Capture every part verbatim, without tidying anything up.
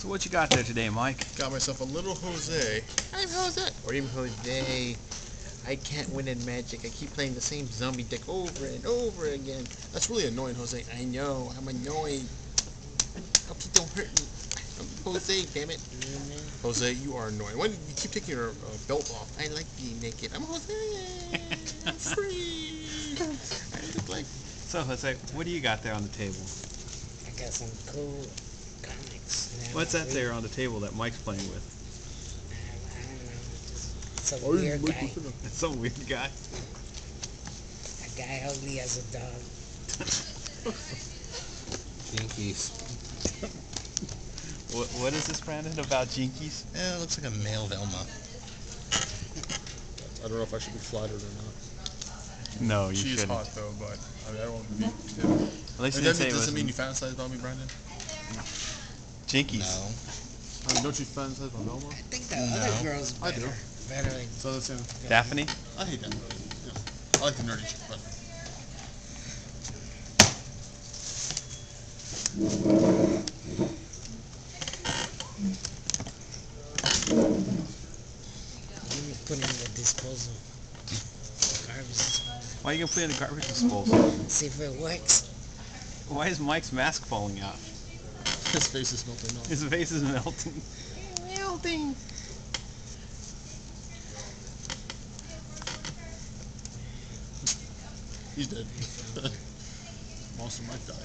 So what you got there today, Mike? Got myself a little Jose. I'm Jose. Or even Jose. I can't win in Magic. I keep playing the same zombie deck over and over again. That's really annoying, Jose. I know. I'm annoyed. Hope you don't hurt me. I'm Jose, damn it. Jose, you are annoying. Why do you keep taking your uh, belt off? I like being naked. I'm Jose. I'm free. I look like... So, Jose, what do you got there on the table? I got some cool comics. Now What's that there on the table that Mike's playing with? Some weird guy. That's some weird guy. A guy ugly as a dog. Jinkies. What, what is this, Brandon, about Jinkies? Yeah, it looks like a male Velma. I don't know if I should be flattered or not. No, you She's shouldn't. She's hot, though, but I, mean, I don't want to be too. At least I mean, doesn't, it doesn't mean you fantasize about me, Brandon? No. Jinkies. No. I mean, don't you fantasize about Velma? I think the no. other girl's better. I do. So that's him. Daphne? I hate that. Yeah. I like the nerdy shit, but... Let me put it in the disposal. Garbage disposal. Why are you going to put it in the garbage disposal? See if it works. Why is Mike's mask falling off? His face is melting off. His face is melting. melting! He's dead. Monster Mike died.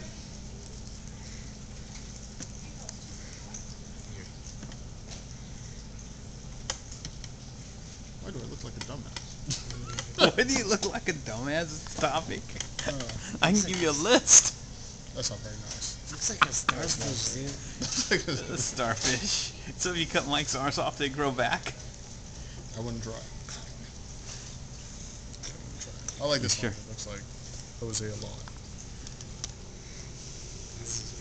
Why do I look like a dumbass? Why do you look like a dumbass? Stop it. Uh, I can like give you a list. That's not very nice. Looks like a starfish, dude. Looks like a starfish. So if you cut Mike's arms off, they grow back? I wouldn't try. I like this sure. one. It looks like Jose a lot. This is